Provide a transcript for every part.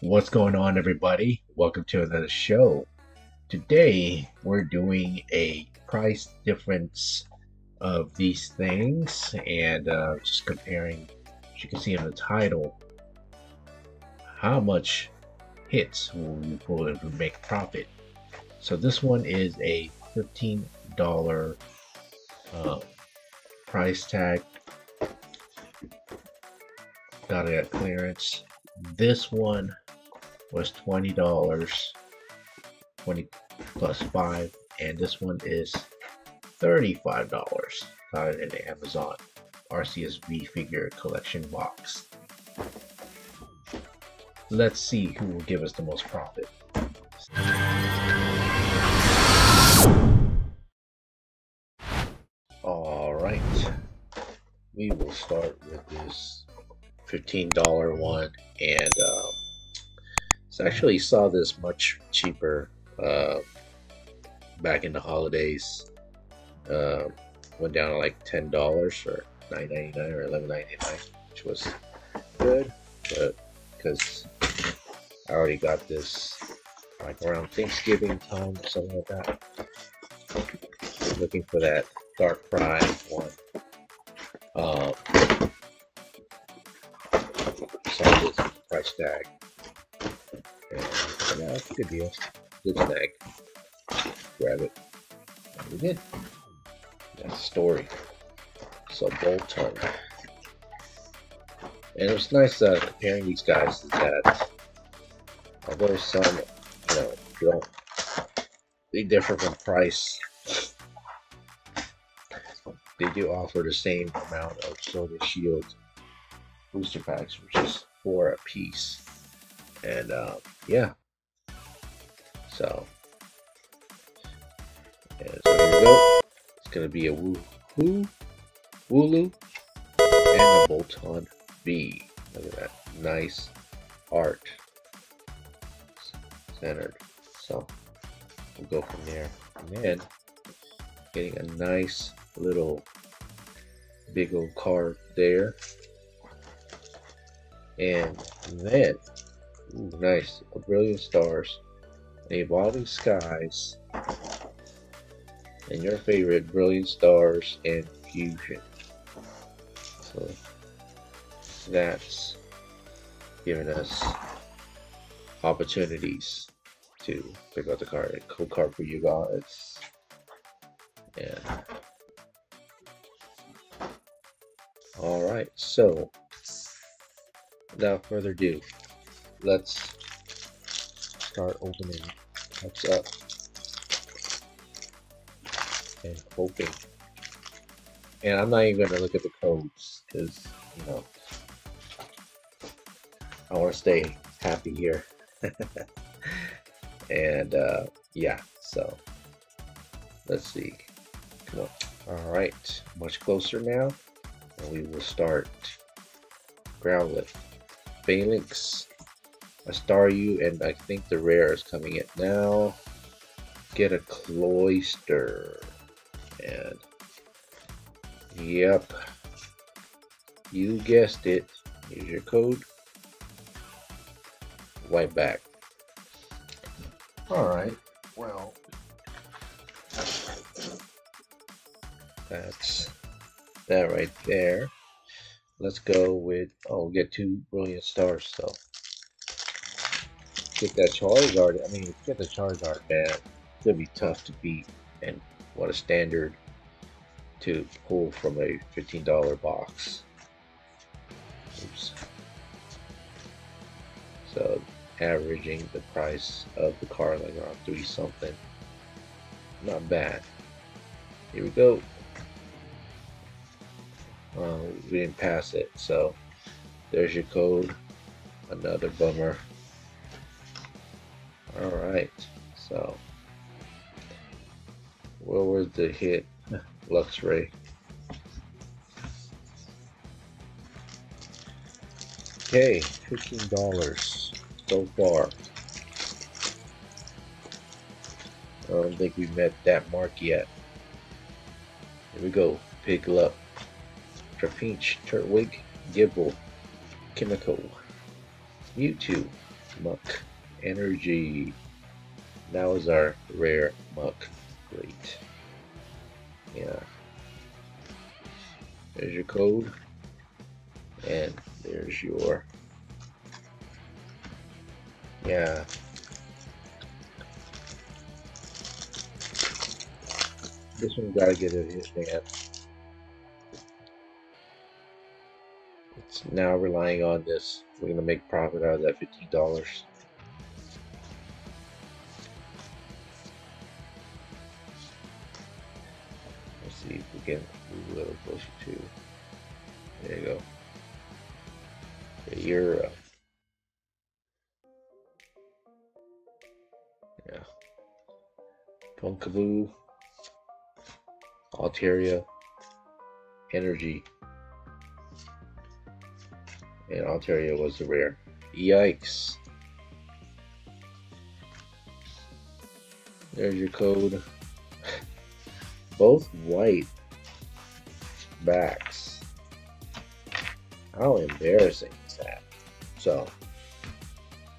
What's going on, everybody? Welcome to another show. Today we're doing a price difference of these things and just comparing, as you can see in the title, how much hits will we pull if we make profit. So this one is a $15 price tag. Got it at clearance. This one was $20, 20 plus 5, and this one is $35. Got it in the Amazon Arceus V figure collection box. Let's see who will give us the most profit. Alright, we will start with this $15 one, and so I actually saw this much cheaper back in the holidays. Went down to like $10 or $9.99 or $11.99, which was good, but because I already got this like around Thanksgiving time or something like that. I'm looking for that Dark Pride one. Saw this price tag and yeah, that's a good deal. Good snag. Grab it. And we did. That's the story. So Bolton. And it was nice comparing these guys is that although some, you know, don't, they differ from price, they do offer the same amount of Sword and Shield booster packs, which is 4 a piece. And yeah. So here we go. It's gonna be a Wooloo and a Bolton B. Look at that. Nice art. Centered. So we'll go from there. And then getting a nice little big old card there. And then, ooh, nice, a Brilliant Stars, an Evolving Skies, and your favorite, Brilliant Stars and Fusion. So that's giving us opportunities to pick out the card, a cool card for you guys. Yeah. All right, so without further ado, let's start opening cups up and hoping. And I'm not even gonna look at the codes because, you know, I want to stay happy here. And yeah, so let's see. Come on. All right, much closer now, and we will start. Growlithe, Phalanx, a Staryu, and I think the rare is coming in now. Get a Cloyster, and yep, you guessed it. Here's your code. White back. All right. Well, that's that right there. Let's go with, oh, we'll get 2 Brilliant Stars, so get that Charizard. I mean, get the Charizard, man. It's gonna be tough to beat, and what a standard to pull from a $15 box. Oops. So averaging the price of the card like around 3 something. Not bad. Here we go. We didn't pass it, so there's your code. Another bummer. All right, so where was the hit? Luxray. Okay, $15 so far. I don't think we met that mark yet. Here we go. Piplup, Trapinch, Turtwig, Gible, Chemical, Mewtwo, Muk energy. That was our rare Muk. Great. Yeah. There's your code. And there's your... Yeah. This one gotta get in his hand. It's now relying on this. We're gonna make profit out of that $15. Let's see if we can move a little closer to. There you go. Okay, you're up. Yeah. Punkaboo. Altaria, energy, and Altaria was the rare. Yikes! There's your code. Both white backs. How embarrassing is that? So,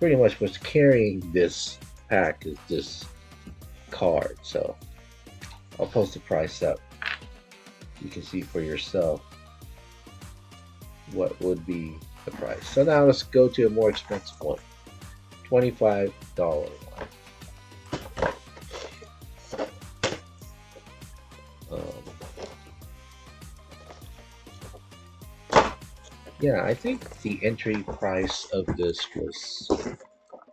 pretty much what's carrying this pack is this card. So, I'll post the price up. You can see for yourself what would be the price. So now let's go to a more expensive one, $25 one. Yeah, I think the entry price of this was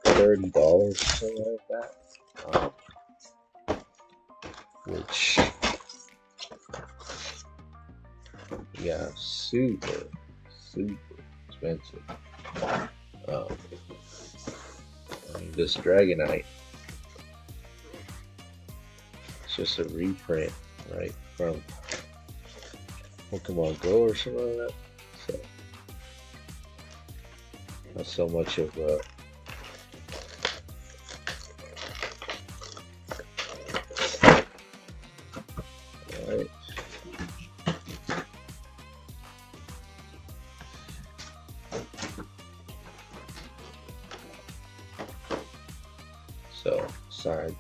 $30 or something like that, which. Yeah, super, super expensive. This Dragonite. It's just a reprint, right, from Pokemon Go or something like that. So, not so much of a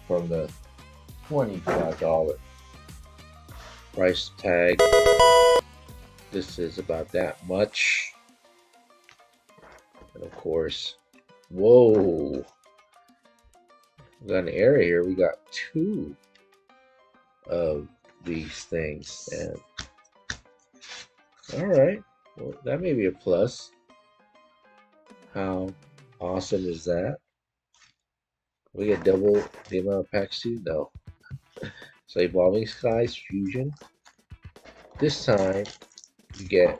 from the $25 price tag. This is about that much. And of course, whoa, we got an area here. We got two of these things, and all right, well, that may be a plus. How awesome is that? We get double the amount of packs too? No. So Evolving Skies Fusion. This time you get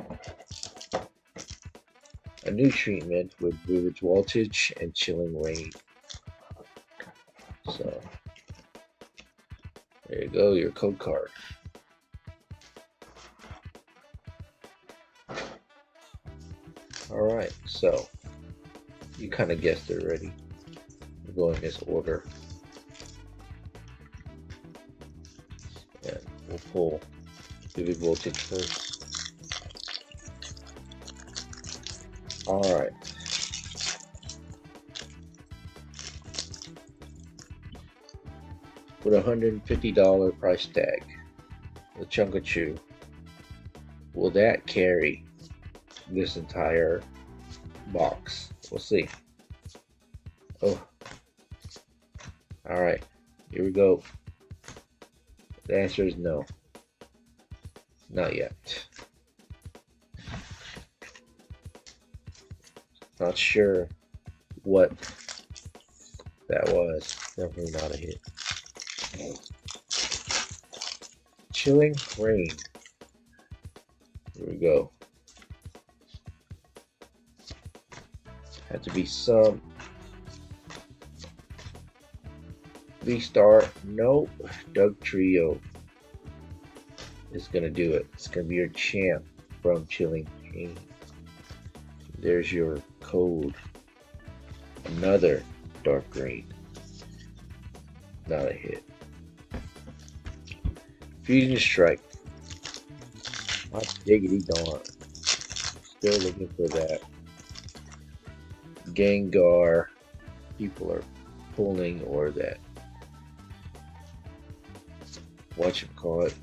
a new treatment with Vivid Voltage and Chilling Rain. So there you go, your code card. Alright, so you kinda guessed it already. Go in this order, and we'll pull Vivid Voltage first. All right, with a $150 price tag, the Chunkachu. Will that carry this entire box? We'll see. Oh. Alright, here we go. The answer is no. Not yet. Not sure what that was. Definitely not a hit. Chilling Rain. Here we go. Had to be some. V-Star, nope. Dugtrio is gonna do it. It's gonna be your champ from Chilling Rain. There's your code. Another dark green. Not a hit. Fusion Strike. My diggity darn. Still looking for that. Gengar. people are pulling or that whatchamacallit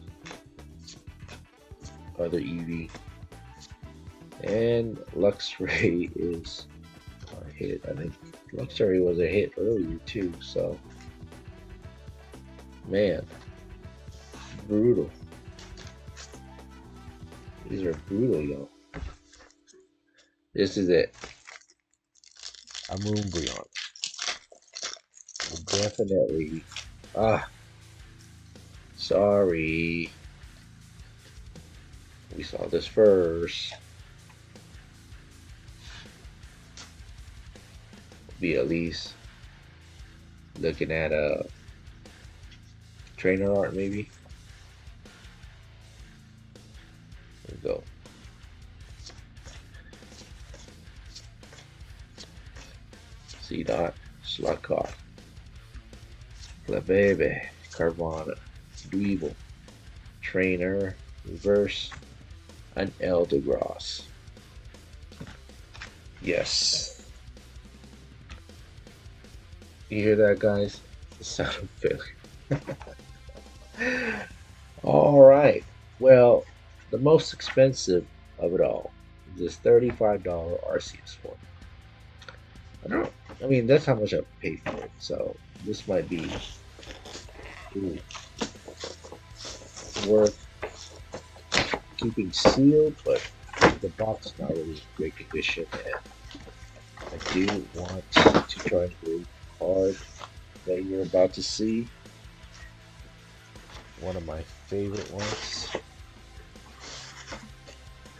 other Eevee. And Luxray is a hit. I think Luxray was a hit earlier too, so man, brutal. These are brutal, yo. This is it. A Moonbreon. Definitely. Ah. Sorry. We saw this first. Be at least looking at a trainer art, maybe. There we go. C dot, Slakoff, Flabébé, Carvana, Dweebol, Trainer, Reverse, and Eldegrass. Yes. You hear that, guys? The sound of failure. Alright, well, the most expensive of it all is this $35 Arceus one. I mean, that's how much I paid for it, so this might be worth keeping sealed, but the box is not really in great condition, and I do want to try and do card that you're about to see. One of my favorite ones.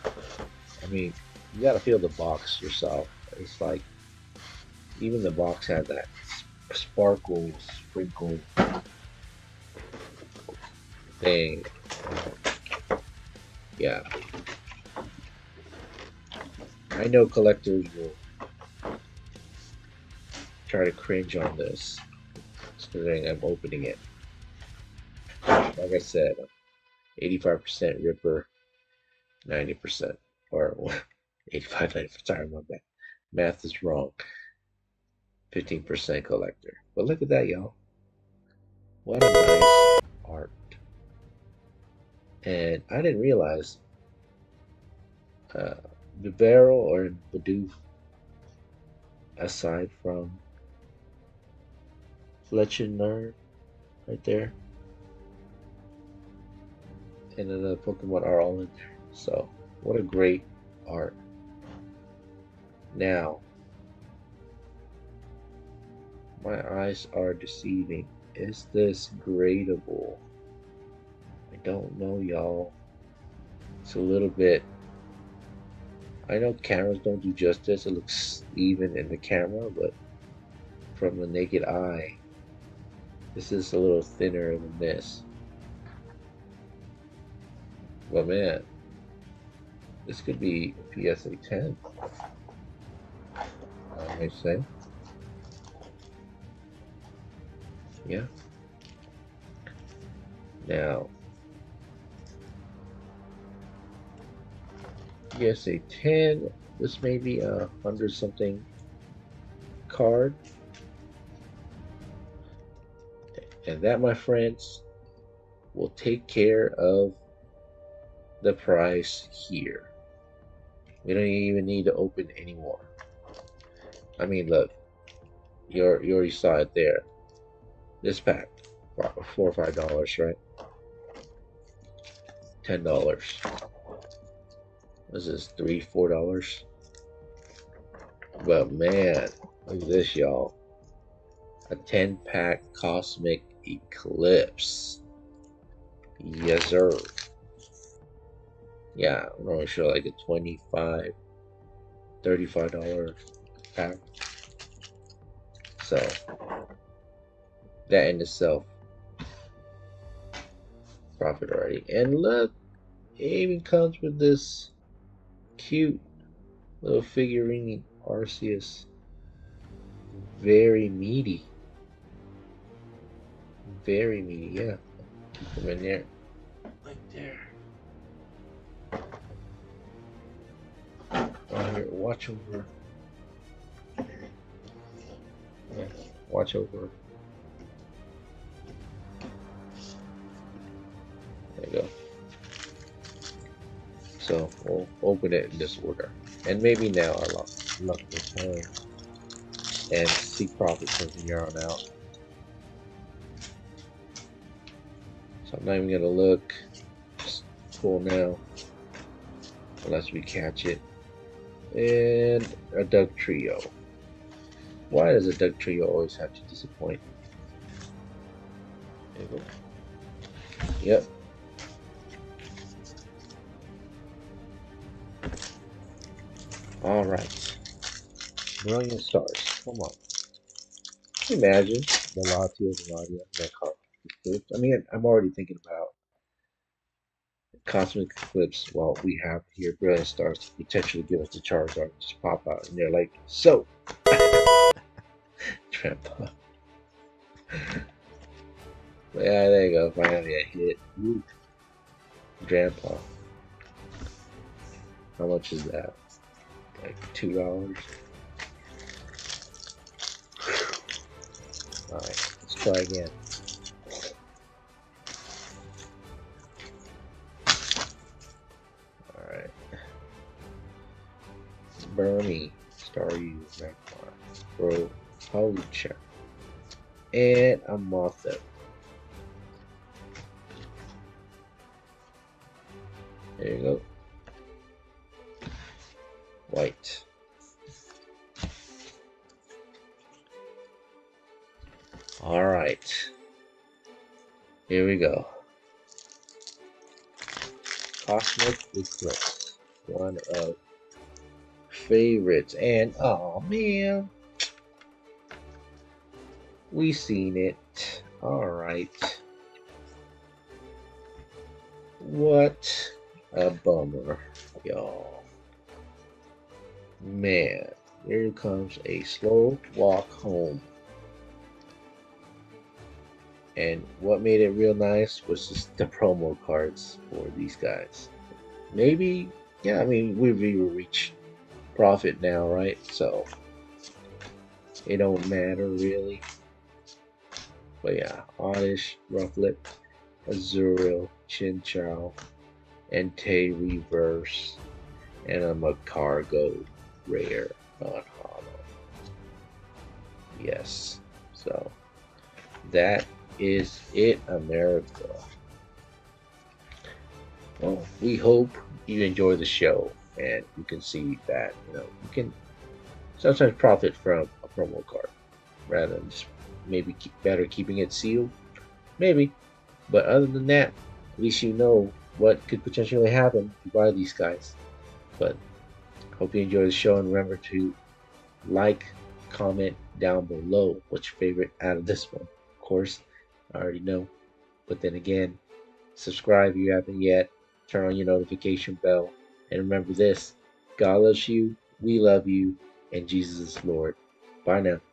I mean, you gotta feel the box yourself. It's like, even the box had that sparkle, sprinkle thing. Yeah. I know collectors will try to cringe on this, considering I'm opening it. Like I said, 85% Ripper, 90%, or well, 85, 90%, sorry, my bad. Math is wrong. 15% Collector. But look at that, y'all. What a nice art. And I didn't realize Dweebol or Bidoof, aside from Fletchinn right there, and then the Pokemon are all in there. So what a great art. Now my eyes are deceiving. Is this gradable? I don't know, y'all. It's a little bit, I know cameras don't do justice. It looks even in the camera, but from the naked eye, this is a little thinner than this. But man, this could be PSA 10. I might say. Yeah. Now, PSA 10. This may be a 100-something card. And that, my friends, will take care of the price here. We don't even need to open anymore. I mean, look, you already saw it there. This pack, $4 or $5, right? $10. What's this? $3, $4. But man, look at this, y'all. A 10-pack Cosmic Eclipse. Yes, sir. Yeah, I'm going to show like a $25, $35 pack. So, that in itself, profit already. And look, it even comes with this cute little figurine Arceus. Very meaty. Very meaty, yeah. Keep them in there. Right there. Right here, watch over. Yeah. watch over. There we go. So we'll open it in this order. And maybe now our luck will turn and seek profits from here on out. So I'm not even gonna look. Just pull now. Unless we catch it. And a Dugtrio. Why does a Dugtrio always have to disappoint? There we go. Yep. Alright. Brilliant Stars. Come on. Can you imagine the Latios and that Eclipse? I mean, I'm already thinking about Cosmic Eclipse. Well, we have here Brilliant Stars to potentially give us the Charizard to just pop out. And they're like, so! Trampa. Yeah, there you go. Finally I hit. Woo. Grandpa. How much is that? Like $2. Alright, let's try again. Alright. Burmy. Staryu. Magmar. Bro. Holy shit. And a Mothip. There you go. White. All right. Here we go. Cosmic Eclipse. One of favorites. And oh man, we seen it. All right. What a bummer, y'all. Man, here comes a slow walk home. And what made it real nice was just the promo cards for these guys. Maybe, yeah, I mean, we reach profit now, right? So it don't matter really. But yeah, Oddish, Rufflet, Azurill, Chinchou, Entei Reverse, and a Magcargo. Rare, non hollow. Yes. So that is it, America. Well, we hope you enjoy the show, and you can see that, you know, you can sometimes profit from a promo card rather than just maybe keeping it sealed, maybe. But other than that, at least you know what could potentially happen if you buy these guys. But hope you enjoyed the show, and remember to like, comment down below what's your favorite out of this one. Of course, I already know. But then again, subscribe if you haven't yet. Turn on your notification bell. And remember this, God loves you, we love you, and Jesus is Lord. Bye now.